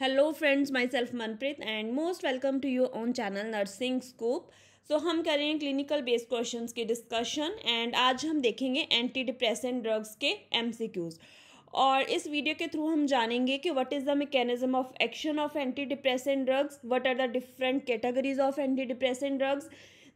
Hello friends, myself Manpreet and most welcome to your own channel nursing scoop. So हम कर रहे हैं clinical based questions की discussion and आज हम देखेंगे एंटी डिप्रेसेंट ड्रग्स के एमसीक्यूज। और इस वीडियो के थ्रू हम जानेंगे कि what is the mechanism of action of anti depressant drugs, what are the different categories of anti depressant drugs,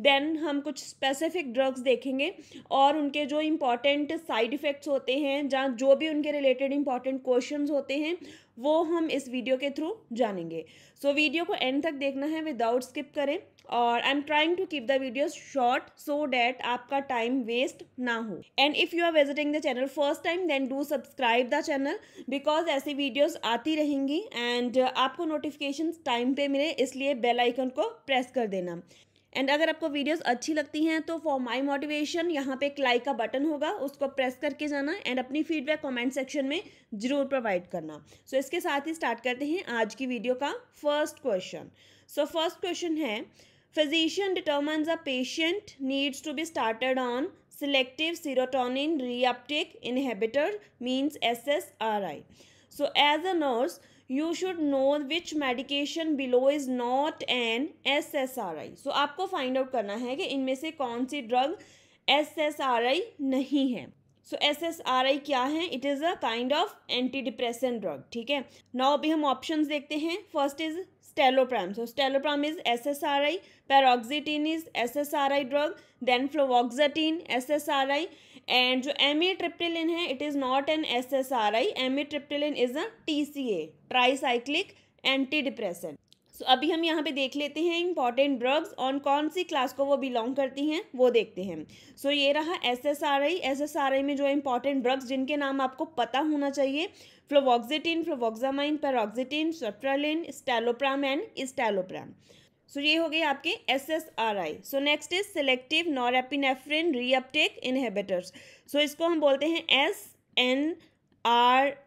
then हम कुछ स्पेसिफिक ड्रग्स देखेंगे और उनके जो इम्पॉर्टेंट साइड इफ़ेक्ट्स होते हैं, जहाँ जो भी उनके रिलेटेड इम्पॉर्टेंट क्वेश्चंस होते हैं वो हम इस वीडियो के थ्रू जानेंगे। सो वीडियो को एंड तक देखना है, विदाउट स्किप करें। और I am trying to keep the videos short so that आपका टाइम वेस्ट ना हो। And if you are visiting the channel first time then do subscribe the channel, because ऐसी वीडियोज़ आती रहेंगी एंड आपको notification time पे मिले इसलिए बेल आइकन को प्रेस कर देना। एंड अगर आपको वीडियोस अच्छी लगती हैं तो फॉर माय मोटिवेशन यहाँ पे एक लाइक का बटन होगा, उसको प्रेस करके जाना एंड अपनी फीडबैक कमेंट सेक्शन में ज़रूर प्रोवाइड करना। सो इसके साथ ही स्टार्ट करते हैं आज की वीडियो का first question. So first question है, physician determines a patient needs to be started on selective serotonin reuptake inhibitor means SSRI। So as a nurse You should know which medication below is not an SSRI। So आपको find out करना है कि इनमें से कौन सी drug SSRI नहीं है। So SSRI क्या है? It is a kind of antidepressant drug। ठीक है, now अभी हम options देखते हैं। First is escitalopram, so escitalopram is SSRI, paroxetine is SSRI drug, then fluvoxamine SSRI, and जो amitriptyline है it is not an SSRI, amitriptyline is a TCA tricyclic antidepressant। सो अभी हम यहाँ पे देख लेते हैं इंपॉर्टेंट ड्रग्स और कौन सी क्लास को वो बिलोंग करती हैं वो देखते हैं। सो ये रहा SSRI, SSRI में जो इंपॉर्टेंट ड्रग्स जिनके नाम आपको पता होना चाहिए, फ्लुवॉक्सेटिन, फ्लुवॉक्सामाइन, पैरोक्सेटिन, सर्ट्रालिन, एस्टालोप्राम एंड एस्टालोप्राम। सो ये हो गए आपके SSRI। So next is selective norepinephrine reuptake inhibitors. So इसको हम बोलते हैं SNRI।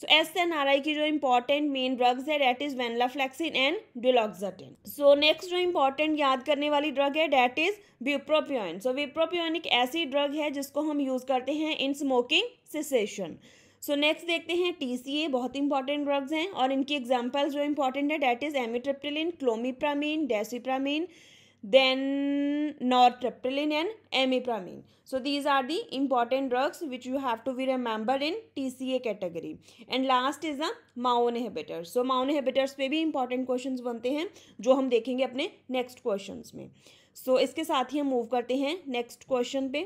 सो SNRI की जो इम्पॉर्टेंट मेन ड्रग्स है that is venlafaxine and duloxetine. So next जो इम्पॉर्टेंट याद करने वाली ड्रग है that is bupropion. So bupropion एक ऐसी ड्रग है जिसको हम यूज करते हैं in smoking cessation. So next देखते हैं TCA, बहुत इंपॉर्टेंट ड्रग्स हैं और इनकी एग्जाम्पल्स जो इंपॉर्टेंट है that is amitriptyline, clomipramine, desipramine, then nortriptyline and amipramine। So these are the important drugs which you have to be remembered in TCA category। And last is the MAO inhibitors। So MAO inhibitors पे भी important questions बनते हैं जो हम देखेंगे अपने next questions में। So इसके साथ ही हम move करते हैं next question पे।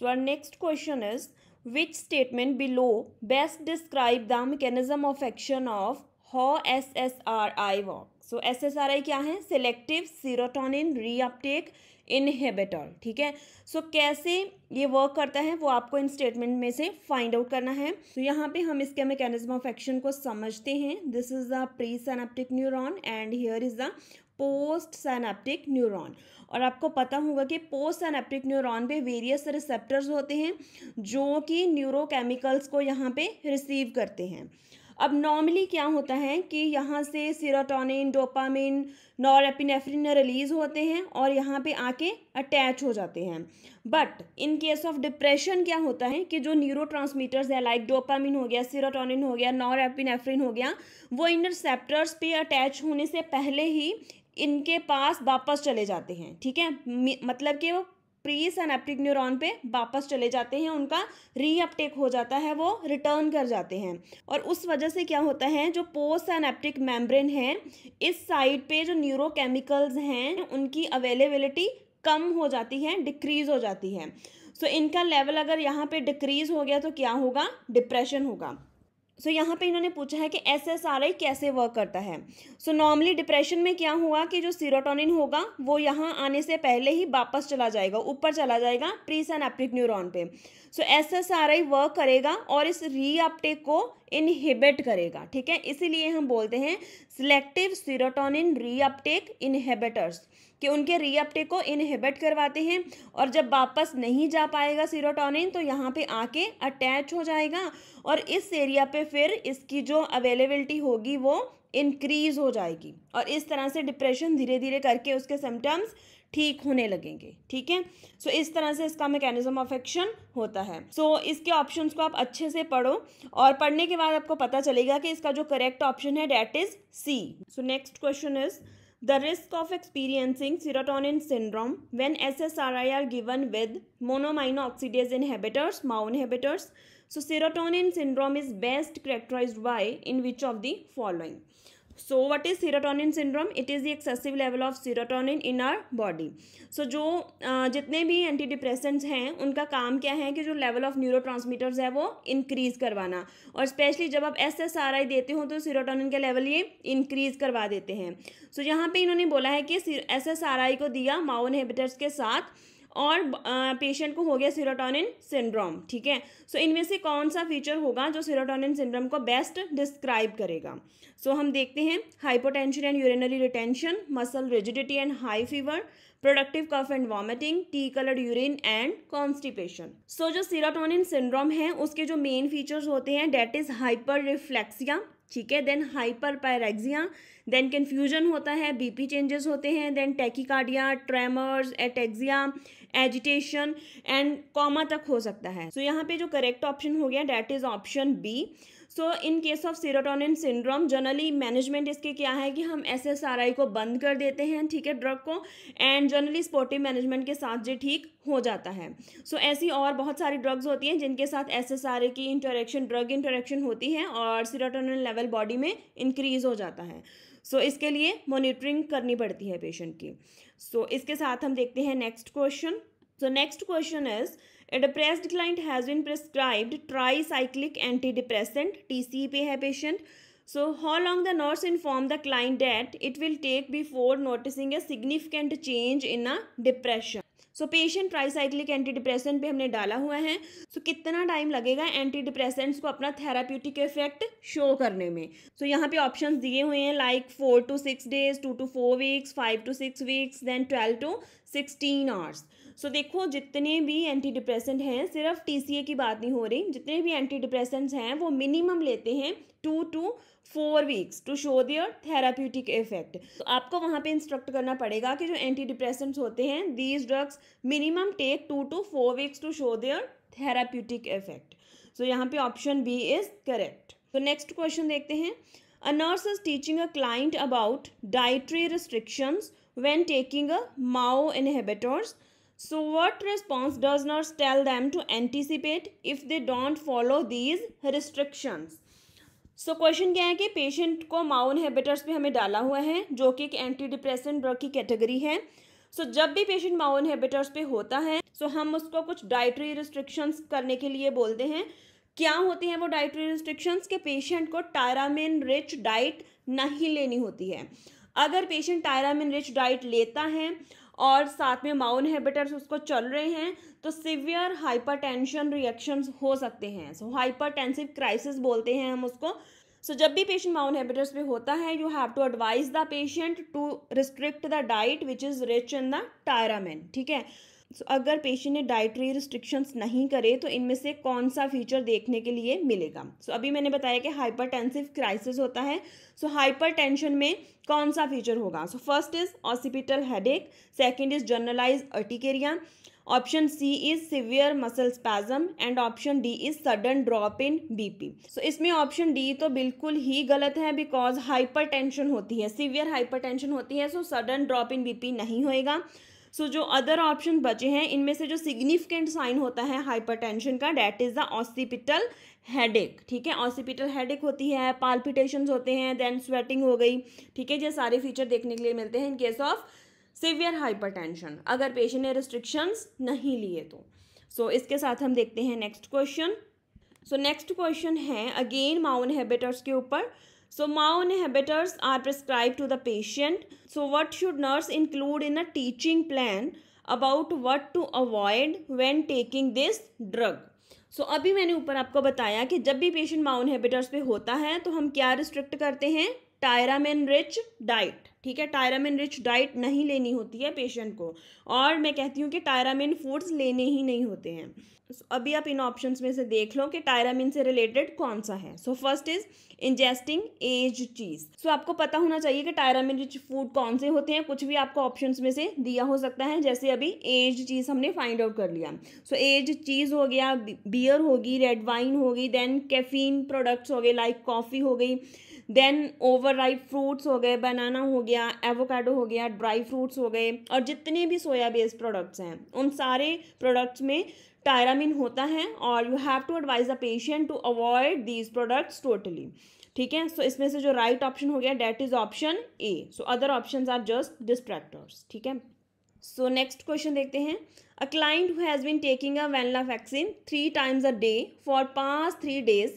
So our next question is, which statement below best describe the mechanism of action of how SSRI work? So SSRI क्या है? Selective serotonin reuptake inhibitor. ठीक है, सो कैसे ये वर्क करता है वो आपको इन स्टेटमेंट में से फाइंड आउट करना है। तो यहाँ पे हम इसके मैकेनिज्म ऑफ एक्शन को समझते हैं। This is the pre synaptic neuron and here is the post synaptic neuron. और आपको पता होगा कि पोस्ट सिनेप्टिक न्यूरॉन पे वेरियस रिसेप्टर्स होते हैं जो कि न्यूरोकेमिकल्स को यहाँ पे रिसीव करते हैं। अब नॉर्मली क्या होता है कि यहाँ से सीरोटोनिन, डोपामिन, नॉरएपिनेफ्रिन रिलीज होते हैं और यहाँ पे आके अटैच हो जाते हैं। But in case of depression क्या होता है कि जो न्यूरोट्रांसमीटर्स है लाइक डोपामिन हो गया, सीरोटोनिन हो गया, नॉरएपिनेफ्रिन हो गया, वो इन रिसेप्टर्स पे अटैच होने से पहले ही इनके पास वापस चले जाते हैं। ठीक है, मतलब कि वो प्री सिनेप्टिक न्यूरॉन पे वापस चले जाते हैं, उनका रीअपटेक हो जाता है, वो रिटर्न कर जाते हैं। और उस वजह से क्या होता है जो पोस्ट सिनेप्टिक मेम्ब्रेन है इस साइड पे जो न्यूरोकेमिकल्स हैं उनकी अवेलेबिलिटी कम हो जाती है, डिक्रीज हो जाती है। सो इनका लेवल अगर यहाँ पे डिक्रीज हो गया तो क्या होगा? डिप्रेशन होगा। सो यहाँ पे इन्होंने पूछा है कि SSRI कैसे वर्क करता है। सो नॉर्मली डिप्रेशन में क्या हुआ कि जो सीरोटोनिन होगा वो यहाँ आने से पहले ही वापस चला जाएगा, ऊपर चला जाएगा प्री सिनेप्टिक न्यूरॉन पे। सो SSRI वर्क करेगा और इस रीअपटेक को इनहिबिट करेगा। ठीक है, इसीलिए हम बोलते हैं सिलेक्टिव सीरोटोनिन रीअपटेक इनहिबिटर्स कि उनके रीअपटेक को इनहिबिट करवाते हैं और जब वापस नहीं जा पाएगा सीरोटोनिन तो यहाँ पे आके अटैच हो जाएगा और इस एरिया पे फिर इसकी जो अवेलेबिलिटी होगी वो इंक्रीज़ हो जाएगी और इस तरह से डिप्रेशन धीरे धीरे करके उसके सिम्टम्स ठीक होने लगेंगे. ठीक है, सो इस तरह से इसका मैकेनिज्म ऑफ एक्शन होता है. सो इसके ऑप्शंस को आप अच्छे से पढ़ो और पढ़ने के बाद आपको पता चलेगा कि इसका जो करेक्ट ऑप्शन है that is C. So next question is the risk of experiencing serotonin syndrome when SSRI are given with monoamine oxidase inhibitors, MAO inhibitors. So serotonin syndrome is best characterized by in which of the following? So what is serotonin syndrome? It is the excessive level of serotonin in our body. So जो जितने भी antidepressants हैं उनका काम क्या है कि जो level of neurotransmitters है वो increase करवाना, और specially जब आप SSRI देते हो तो serotonin के level ये increase करवा देते हैं. So यहाँ पे इन्होंने बोला है कि SSRI को दिया MAO inhibitors के साथ और पेशेंट को हो गया सीरोटोनिन सिंड्रोम. ठीक है, सो इनमें से कौन सा फीचर होगा जो सीरोटोनिन सिंड्रोम को बेस्ट डिस्क्राइब करेगा? सो हम देखते हैं hypotension and urinary retention, muscle rigidity and high fever, productive cough and vomiting, tea coloured urine and constipation. So जो सीरोटोनिन सिंड्रोम है उसके जो मेन फीचर्स होते हैं डेट इज हाइपर रिफ्लेक्सिया. ठीक है, then hyperpyrexia, then confusion होता है, बीपी चेंजेस होते हैं, then tachycardia, tremors, ataxia, agitation and coma तक हो सकता है. सो यहाँ पे जो करेक्ट ऑप्शन हो गया that is option B. So in case of serotonin syndrome generally management इसके क्या है कि हम एसएसआरआई को बंद कर देते हैं, ठीक है, ड्रग को, एंड जनरली सपोर्टिव मैनेजमेंट के साथ ये ठीक हो जाता है. सो ऐसी और बहुत सारी ड्रग्स होती हैं जिनके साथ एसएसआरआई की इंटरेक्शन, ड्रग इंटरेक्शन होती है और सीरोटोनिन लेवल बॉडी में इंक्रीज हो जाता है. सो इसके लिए मॉनिटरिंग करनी पड़ती है पेशेंट की. सो इसके साथ हम देखते हैं next question. So next question is a depressed client has been prescribed tricyclic antidepressant, TCA पे है patient. So how long the nurse inform the client that it will take before noticing a significant change in a depression? So patient tricyclic antidepressant पे हमने डाला हुआ है. So कितना time लगेगा antidepressants को अपना therapeutic effect show करने में? So यहाँ पे options दिए हुए हैं like 4 to 6 days, 2 to 4 weeks, 5 to 6 weeks, then 12 to 16 hours. सो देखो जितने भी एंटी डिप्रेसेंट हैं, सिर्फ टीसीए की बात नहीं हो रही, जितने भी एंटी डिप्रेसेंट्स हैं वो मिनिमम लेते हैं 2 to 4 weeks to show their therapeutic effect. तो आपको वहाँ पे इंस्ट्रक्ट करना पड़ेगा कि जो एंटी डिप्रेसेंट्स होते हैं these drugs minimum take 2 to 4 weeks to show their therapeutic effect. So यहाँ पे ऑप्शन बी इज करेक्ट. तो नेक्स्ट क्वेश्चन देखते हैं. A nurse is teaching a client about dietary restrictions when taking a MAO inhibitors. So what response does nurse tell them to anticipate if they don't follow these restrictions? So question क्या है कि patient को माओ inhibitors पे हमें डाला हुआ है जो कि एक एंटी डिप्रेसेंट ड्रग की कैटेगरी है. सो जब भी पेशेंट माओ इनहिबिटर्स पे होता है सो हम उसको कुछ डाइटरी रिस्ट्रिक्शंस करने के लिए बोलते हैं. क्या होती हैं वो डाइटरी रिस्ट्रिक्शंस? के पेशेंट को टायरामिन रिच डाइट नहीं लेनी होती है. अगर पेशेंट टायरामिन रिच डाइट लेता है और साथ में माओ इनहिबिटर्स उसको चल रहे हैं तो सिवियर हाइपरटेंशन रिएक्शंस हो सकते हैं. सो हाइपरटेंसिव क्राइसिस बोलते हैं हम उसको. सो जब भी पेशेंट माओ इनहिबिटर्स पे होता है you have to advise the patient to restrict the diet which is rich in the tyramine. ठीक है, सो अगर पेशेंट ने डाइटरी रिस्ट्रिक्शंस नहीं करे तो इनमें से कौन सा फीचर देखने के लिए मिलेगा? सो अभी मैंने बताया कि हाइपरटेंसिव क्राइसिस होता है. सो हाइपरटेंशन में कौन सा फीचर होगा? So first is occipital headache, second is generalise urticaria, option C is severe muscle spasm and option D is sudden drop in BP. So इसमें ऑप्शन डी तो बिल्कुल ही गलत है बिकॉज हाइपरटेंशन होती है, सिवियर हाइपरटेंशन होती है. So sudden drop in BP नहीं होएगा. सो जो अदर ऑप्शन बचे हैं इनमें से जो सिग्निफिकेंट साइन होता है हाइपरटेंशन का that is the occipital headache. ठीक है, ऑसिपिटल हेडेक होती है, पाल्पिटेशंस होते हैं, देन स्वेटिंग हो गई. ठीक है, ये सारे फीचर देखने के लिए मिलते हैं in case of severe hypertension अगर पेशेंट ने रिस्ट्रिक्शंस नहीं लिए तो. सो इसके साथ हम देखते हैं next question. So next question है अगेन माओ इनहिबिटर्स के ऊपर. So MAO inhibitors are prescribed to the patient. So what should nurse include in a teaching plan about what to avoid when taking this drug? So अभी मैंने ऊपर आपको बताया कि जब भी पेशेंट माओ इनहिबिटर्स पे होता है तो हम क्या रिस्ट्रिक्ट करते हैं? टायरामिन रिच डाइट, ठीक है, टायरामिन रिच डाइट नहीं लेनी होती है पेशेंट को, और मैं कहती हूँ कि टायरामिन फूड्स लेने ही नहीं होते हैं। अभी आप इन ऑप्शंस में से देख लो कि टायरामिन से रिलेटेड कौन सा है। So first is ingesting aged cheese. So आपको पता होना चाहिए कि टायरामिन रिच फूड कौन से होते हैं, कुछ भी आपको ऑप्शंस में से दिया हो सकता है, जैसे अभी एज चीज हमने फाइंड आउट कर लिया। सो एज चीज हो गया, बियर होगी, रेड वाइन होगी, देन कैफीन प्रोडक्ट्स हो गए लाइक कॉफी हो गई, देन ओवरराइप फ्रूट्स हो गए, बनाना हो गया, एवोकाडो हो गया, ड्राई फ्रूट्स हो गए, और जितने भी सोया बेस्ड प्रोडक्ट्स हैं उन सारे प्रोडक्ट्स में टायरामिन होता है, और you have to advise the patient to avoid these products totally, ठीक है। सो इसमें से जो राइट ऑप्शन हो गया that is option A. So other options are just distractors, ठीक है। सो नेक्स्ट क्वेश्चन देखते हैं। A client who has been taking a venlafaxine 3 times a day for past 3 days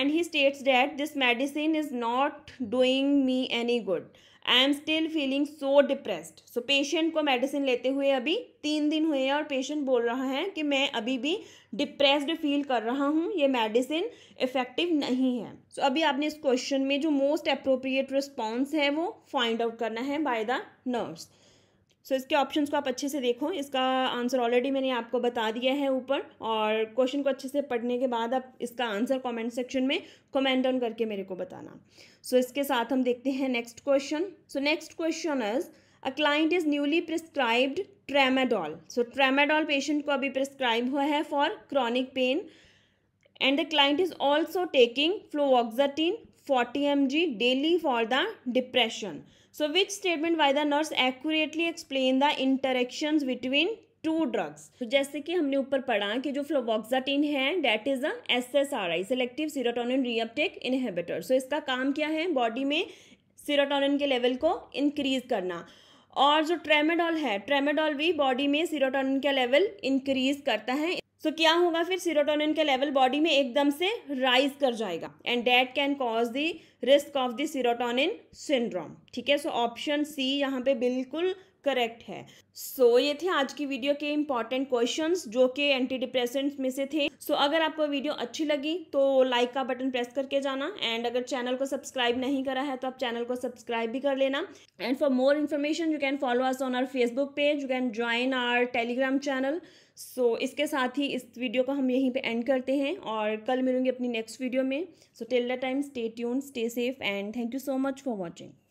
and he states that this medicine is not doing me any good. I am still feeling so depressed. So patient को medicine लेते हुए अभी 3 दिन हुए हैं और patient बोल रहा है कि मैं अभी भी डिप्रेस्ड फील कर रहा हूँ, ये मेडिसिन इफेक्टिव नहीं है। सो अभी आपने इस क्वेश्चन में जो मोस्ट अप्रोप्रिएट रिस्पॉन्स है वो फाइंड आउट करना है बाय द नर्स। सो इसके ऑप्शंस को आप अच्छे से देखो, इसका आंसर ऑलरेडी मैंने आपको बता दिया है ऊपर, और क्वेश्चन को अच्छे से पढ़ने के बाद आप इसका आंसर कमेंट सेक्शन में कमेंट डाउन करके मेरे को बताना। सो इसके साथ हम देखते हैं next question. So next question is a client is newly prescribed tramadol. So tramadol patient को अभी प्रिस्क्राइब हुआ है for chronic pain, and the client is also taking fluvoxamine 40 mg daily for the depression. So which statement by the nurse accurately explain the interactions between two drugs? तो जैसे कि हमने ऊपर पढ़ा कि जो फ्लुवोक्सामीन है that is a SSRI selective serotonin reuptake inhibitor. So इसका काम क्या है, बॉडी में सीरोटोनिन के लेवल को इंक्रीज करना, और जो ट्रेमाडोल है ट्रेमाडोल भी बॉडी में सीरोटोनिन का लेवल इंक्रीज करता है। तो क्या होगा फिर, सीरोटोनिन का लेवल बॉडी में एकदम से राइज कर जाएगा, and that can cause the risk of the serotonin syndrome, ठीक है। सो ऑप्शन सी यहाँ पे बिल्कुल करेक्ट है। सो ये थे आज की वीडियो के इंपॉर्टेंट क्वेश्चंस जो कि एंटी डिप्रेसेंट्स में से थे। सो अगर आपको वीडियो अच्छी लगी तो लाइक का बटन प्रेस करके जाना, एंड अगर चैनल को सब्सक्राइब नहीं करा है तो आप चैनल को सब्सक्राइब भी कर लेना। And for more information you can follow us on our Facebook page, you can join our Telegram channel. So इसके साथ ही इस वीडियो को हम यहीं पे एंड करते हैं, और कल मिलूंगी अपनी नेक्स्ट वीडियो में। So till the time stay tuned, stay safe, and thank you so much for watching.